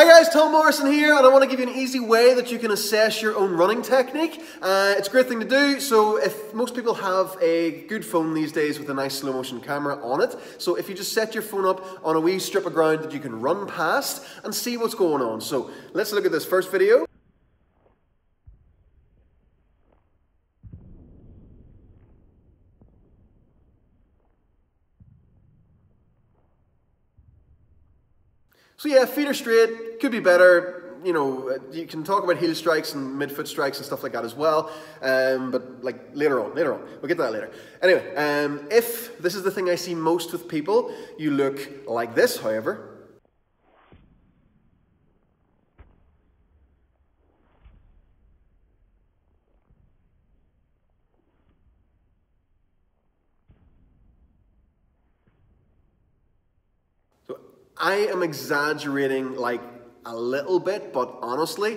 Hi guys, Tom Morrison here, and I want to give you an easy way that you can assess your own running technique. It's a great thing to do, so if most people have a good phone these days with a nice slow motion camera on it, so if you just set your phone up on a wee strip of ground that you can run past and see what's going on. So let's look at this first video. So yeah, feet are straight, could be better, you know, you can talk about heel strikes and midfoot strikes and stuff like that as well, but like later on, we'll get to that later. Anyway, if this is the thing I see most with people, you look like this, however. I am exaggerating like a little bit, but honestly,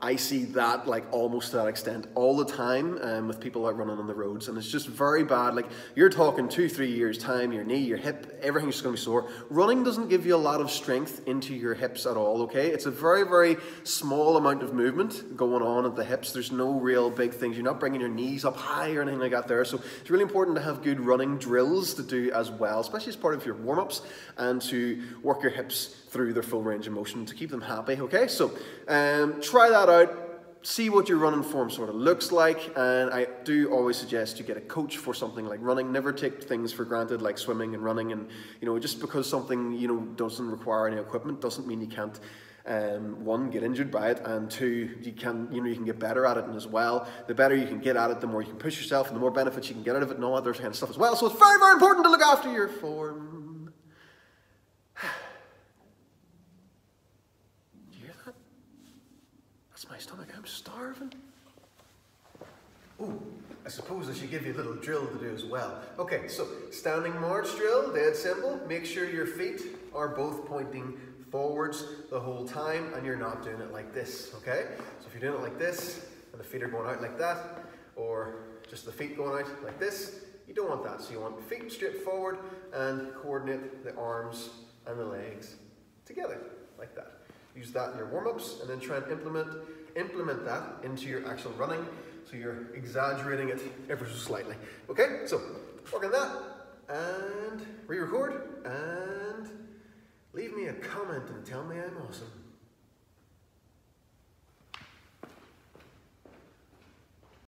I see that like almost to that extent all the time with people out running on the roads, and it's just very bad. Like, you're talking 2-3 years time, your knee, your hip, everything's just gonna be sore. Running doesn't give you a lot of strength into your hips at all, okay? It's a very, very small amount of movement going on at the hips. There's no real big things. You're not bringing your knees up high or anything like that there. So it's really important to have good running drills to do as well, especially as part of your warm-ups, and to work your hips through their full range of motion to keep them happy, okay? So try that out, see what your running form sort of looks like, and I do always suggest you get a coach for something like running. Never take things for granted like swimming and running, and you know, just because something, you know, doesn't require any equipment doesn't mean you can't one, get injured by it, and two, you can get better at it. And as well, the better you can get at it, the more you can push yourself and the more benefits you can get out of it and all other kind of stuff as well. So it's very, very important to look after your form. My stomach, I'm starving. Ooh, I suppose I should give you a little drill to do as well. Okay, so standing march drill, dead simple. Make sure your feet are both pointing forwards the whole time and you're not doing it like this, okay? So if you're doing it like this and the feet are going out like that, or just the feet going out like this, you don't want that. So you want feet straight forward and coordinate the arms and the legs together like that. Use that in your warm-ups, and then try and implement that into your actual running, so you're exaggerating it ever so slightly. Okay, so work on that, and re-record, and leave me a comment and tell me I'm awesome.